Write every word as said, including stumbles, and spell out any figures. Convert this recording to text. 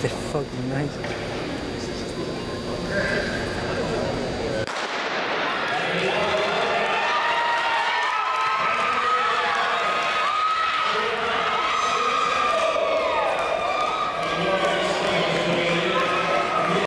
They're fucking nice.